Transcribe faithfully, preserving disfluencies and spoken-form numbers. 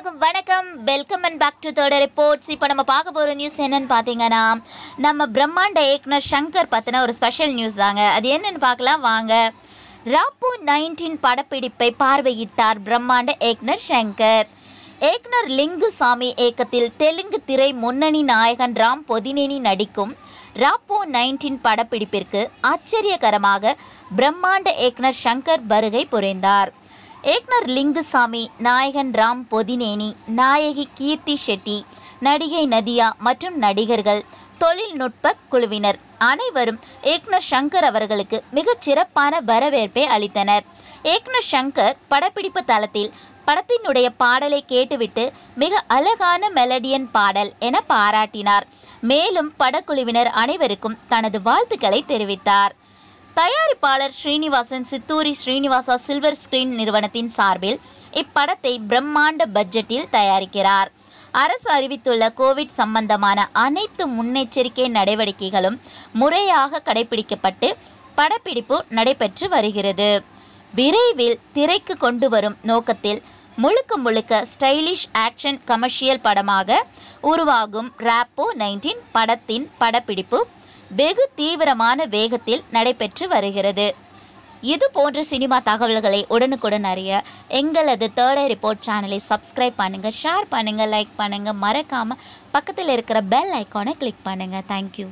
எல்லாருக்கும் வணக்கம், welcome and back to third reports. இப்போ நம்ம பார்க்க போகிற நியூஸ் என்னன்னு பார்த்தீங்கன்னா, நம்ம பிரம்மாண்ட இயக்குனர் ஷங்கர் பற்றின ஒரு ஸ்பெஷல் நியூஸ் தாங்க. அது என்னன்னு பார்க்கலாம் வாங்க. ராப்போ நைன்டீன் படப்பிடிப்பை பார்வையிட்டார் பிரம்மாண்ட இயக்குனர் ஷங்கர். இயக்குனர் லிங்குசாமி இயக்கத்தில் தெலுங்கு திரை முன்னணி நாயகன் ராம் பொதினேனி நடிக்கும் ராப்போ நைன்டீன் படப்பிடிப்பிற்கு ஆச்சரியகரமாக பிரம்மாண்ட இயக்குனர் ஷங்கர் வருகை புரிந்தார். இயக்குனர் லிங்குசாமி, நாயகன் ராம் பொதினேனி, நாயகி கீர்த்தி ஷெட்டி, நடிகை நதியா மற்றும் நடிகர்கள், தொழில்நுட்ப குழுவினர் அனைவரும் இயக்குனர் ஷங்கர் அவர்களுக்கு மிகச் சிறப்பான வரவேற்பை அளித்தனர். இயக்குனர் ஷங்கர் படப்பிடிப்பு தளத்தில் படத்தினுடைய பாடலை கேட்டுவிட்டு மிக அழகான மெலடியன் பாடல் என பாராட்டினார். மேலும் படக்குழுவினர் அனைவருக்கும் தனது வாழ்த்துக்களை தெரிவித்தார். தயாரிப்பாளர் ஸ்ரீனிவாசன் சித்தூரி ஸ்ரீனிவாசா சில்வர் ஸ்கிரீன் நிறுவனத்தின் சார்பில் இப்படத்தை பிரம்மாண்ட பட்ஜெட்டில் தயாரிக்கிறார். அரசு அறிவித்துள்ள கோவிட் சம்பந்தமான அனைத்து முன்னெச்சரிக்கை நடவடிக்கைகளும் முறையாக கடைபிடிக்கப்பட்டு படப்பிடிப்பு நடைபெற்று வருகிறது. விரைவில் திரைக்கு கொண்டு வரும் நோக்கத்தில் முழுக்க முழுக்க ஸ்டைலிஷ் ஆக்ஷன் கமர்ஷியல் படமாக உருவாகும் ராப்போ நைன்டீன் படத்தின் படப்பிடிப்பு வெகு தீவிரமான வேகத்தில் நடைபெற்று வருகிறது. இது போன்ற சினிமா தகவல்களை உடனுக்குடன் அறிய எங்களது தேர்ட் ஐ ரிப்போர்ட் சேனலை சப்ஸ்கிரைப் பண்ணுங்கள், ஷேர் பண்ணுங்கள், லைக் பண்ணுங்கள். மறக்காமல் பக்கத்தில் இருக்கிற பெல் ஐக்கானை கிளிக் பண்ணுங்கள். தேங்க்யூ.